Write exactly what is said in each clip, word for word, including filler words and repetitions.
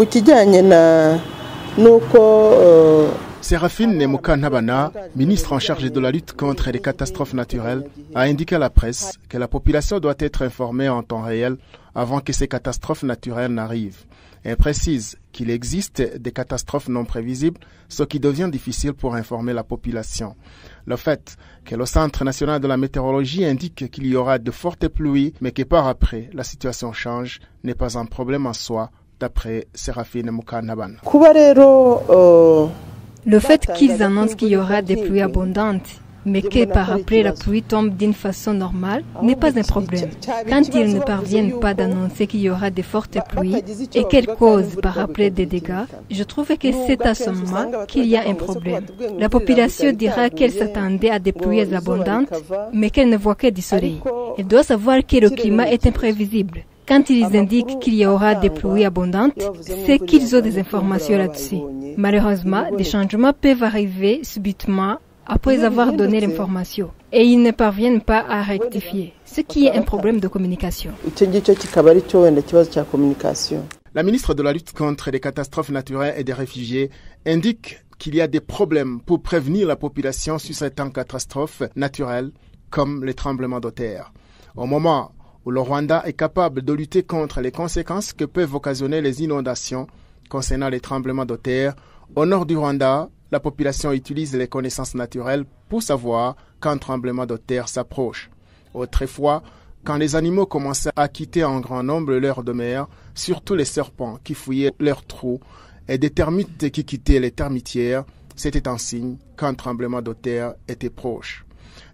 kukijyanye na nuko Séraphine Mukantabana, ministre en charge de la lutte contre les catastrophes naturelles, a indiqué à la presse que la population doit être informée en temps réel avant que ces catastrophes naturelles n'arrivent. Elle précise qu'il existe des catastrophes non prévisibles, ce qui devient difficile pour informer la population. Le fait que le Centre national de la météorologie indique qu'il y aura de fortes pluies, mais que par après la situation change, n'est pas un problème en soi, d'après Séraphine Mukantabana. Le fait qu'ils annoncent qu'il y aura des pluies abondantes, mais que par après la pluie tombe d'une façon normale, n'est pas un problème. Quand ils ne parviennent pas d'annoncer qu'il y aura des fortes pluies et qu'elles causent par après des dégâts, je trouve que c'est à ce moment qu'il y a un problème. La population dira qu'elle s'attendait à des pluies abondantes, mais qu'elle ne voit que du soleil. Elle doit savoir que le climat est imprévisible. Quand ils indiquent qu'il y aura des pluies abondantes, c'est qu'ils ont des informations là-dessus. Malheureusement, des changements peuvent arriver subitement après avoir donné l'information et ils ne parviennent pas à rectifier, ce qui est un problème de communication. La ministre de la lutte contre les catastrophes naturelles et des réfugiés indique qu'il y a des problèmes pour prévenir la population sur certaines catastrophes naturelles comme les tremblements de terre. Au moment où le Rwanda est capable de lutter contre les conséquences que peuvent occasionner les inondations concernant les tremblements de terre, au nord du Rwanda, la population utilise les connaissances naturelles pour savoir quand un tremblement de terre s'approche. Autrefois, quand les animaux commençaient à quitter en grand nombre leur demeure, surtout les serpents qui fouillaient leurs trous et des termites qui quittaient les termitières, c'était un signe qu'un tremblement de terre était proche.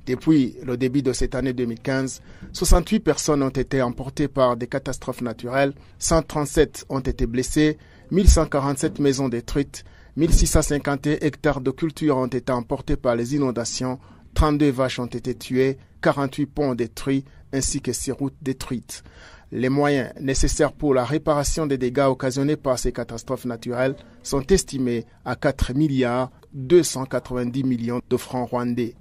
Depuis le début de cette année deux mille quinze, soixante-huit personnes ont été emportées par des catastrophes naturelles, cent trente-sept ont été blessées, mille cent quarante-sept maisons détruites, mille six cent cinquante hectares de cultures ont été emportés par les inondations, trente-deux vaches ont été tuées, quarante-huit ponts détruits ainsi que six routes détruites. Les moyens nécessaires pour la réparation des dégâts occasionnés par ces catastrophes naturelles sont estimés à quatre milliards deux cent quatre-vingt-dix millions de francs rwandais.